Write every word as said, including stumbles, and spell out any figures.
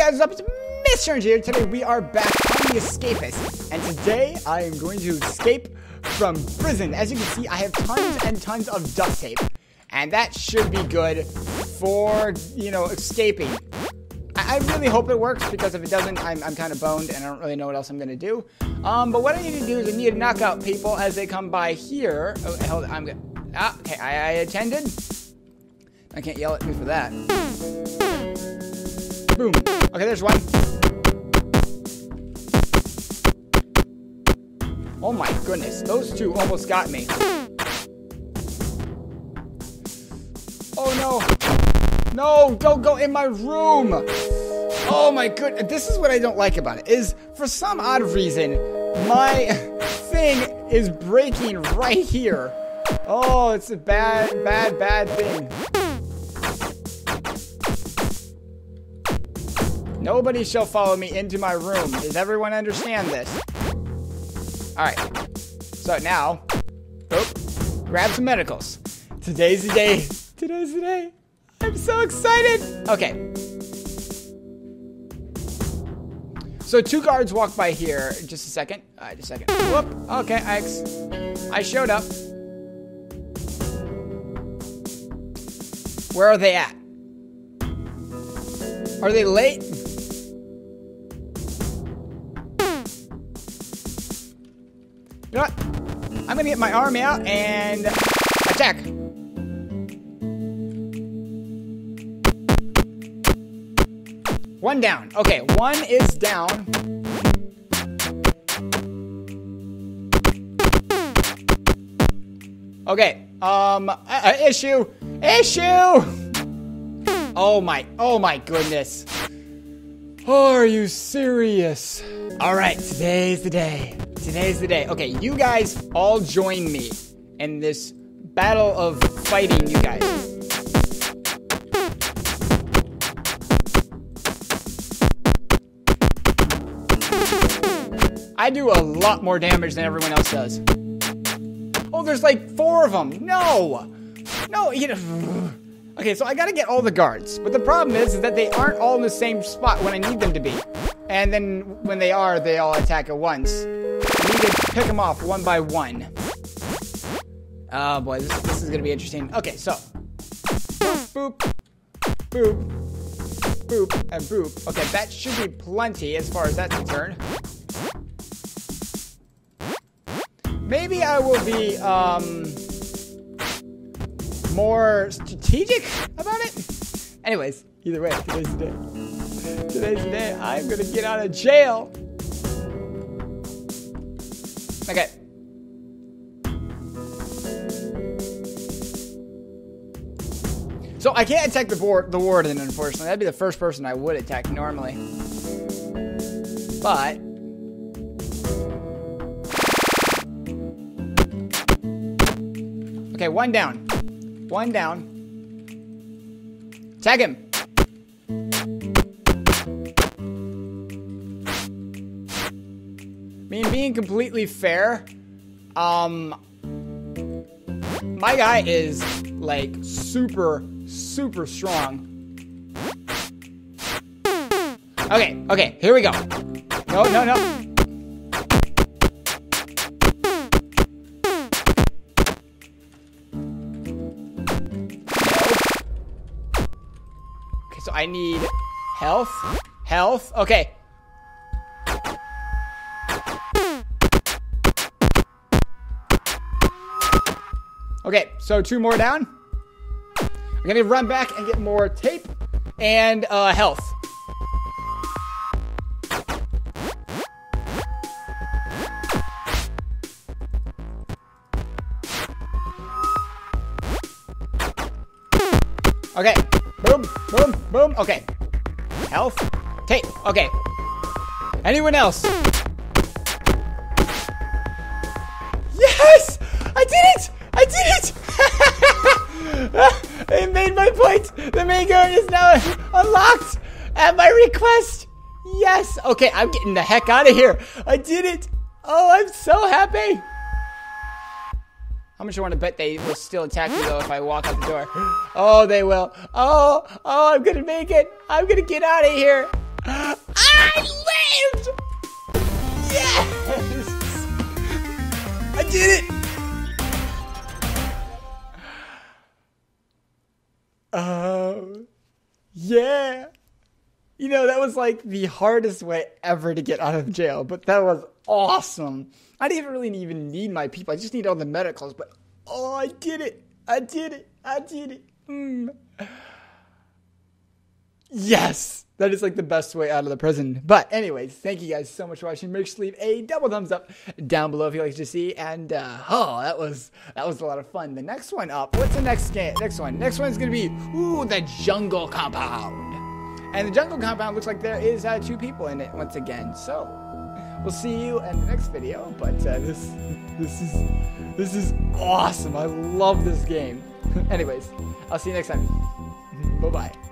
guys, what's up? It's Mister Energy here. Today we are back on The Escapists, and today I am going to escape from prison. As you can see, I have tons and tons of duct tape, and that should be good for, you know, escaping. I, I really hope it works, because if it doesn't, I'm, I'm kind of boned, and I don't really know what else I'm going to do. Um, but what I need to do is I need to knock out people as they come by here. Oh, hold on, I'm gonna... Ah, okay, I, I attended. I can't yell at me for that. Boom. Okay, there's one. Oh my goodness, those two almost got me. Oh no. No, don't go in my room. Oh my goodness. This is what I don't like about it, is for some odd reason, my thing is breaking right here. Oh, it's a bad, bad, bad thing. Nobody shall follow me into my room. Does everyone understand this? Alright. So now, oh, grab some medicals. Today's the day. Today's the day. I'm so excited. Okay. So two guards walk by here. Just a second. Uh, just a second. Whoop. Okay, I, I showed up. Where are they at? Are they late? You know what? I'm gonna get my army out and attack. One down. Okay, one is down. Okay. Um. Uh, issue. Issue. Oh my. Oh my goodness. Oh, are you serious? All right. Today's the day. Today's the day. Okay, you guys all join me in this battle of fighting you guys. I do a lot more damage than everyone else does. Oh, there's like four of them. No! No, you know... Okay, so I gotta get all the guards. But the problem is, is that they aren't all in the same spot when I need them to be. And then when they are, they all attack at once. Pick them off one by one. Oh boy, this, this is gonna be interesting. Okay, so boop, boop, boop, and boop. Okay, that should be plenty as far as that's concerned. Maybe I will be um more strategic about it. Anyways, either way, today's the day. Today's the day. I'm gonna get out of jail. Okay. So I can't attack the board, the warden, unfortunately. That'd be the first person I would attack normally. But okay, one down. One down. Tag him. I mean, being completely fair, um, my guy is, like, super, super strong. Okay, okay, here we go. No, no, no. Okay, so I need health, health, okay. Okay, so two more down. I'm gonna run back and get more tape and uh, health. Okay, boom, boom, boom. Okay, health, tape. Okay, anyone else? Yes, I did it. I did it! They made my point! The main guard is now unlocked at my request! Yes! Okay, I'm getting the heck out of here! I did it! Oh, I'm so happy! How much I want to bet they will still attack me, though, if I walk out the door. Oh, they will. Oh, oh, I'm gonna make it! I'm gonna get out of here! I lived! Yes! I did it! Um, yeah. You know, that was like the hardest way ever to get out of jail, but that was awesome. I didn't really even need my people. I just needed all the medicals, but oh, I did it. I did it. I did it. Mm. Yes, that is like the best way out of the prison. But anyways, thank you guys so much for watching. Make sure to leave a double thumbs up down below if you like to see. And uh, oh, that was that was a lot of fun. The next one up. What's the next game? Next one. Next one's gonna be ooh the jungle compound. And the jungle compound looks like there is uh, two people in it once again. So we'll see you in the next video. But uh, this this is this is awesome. I love this game. Anyways, I'll see you next time. Bye bye.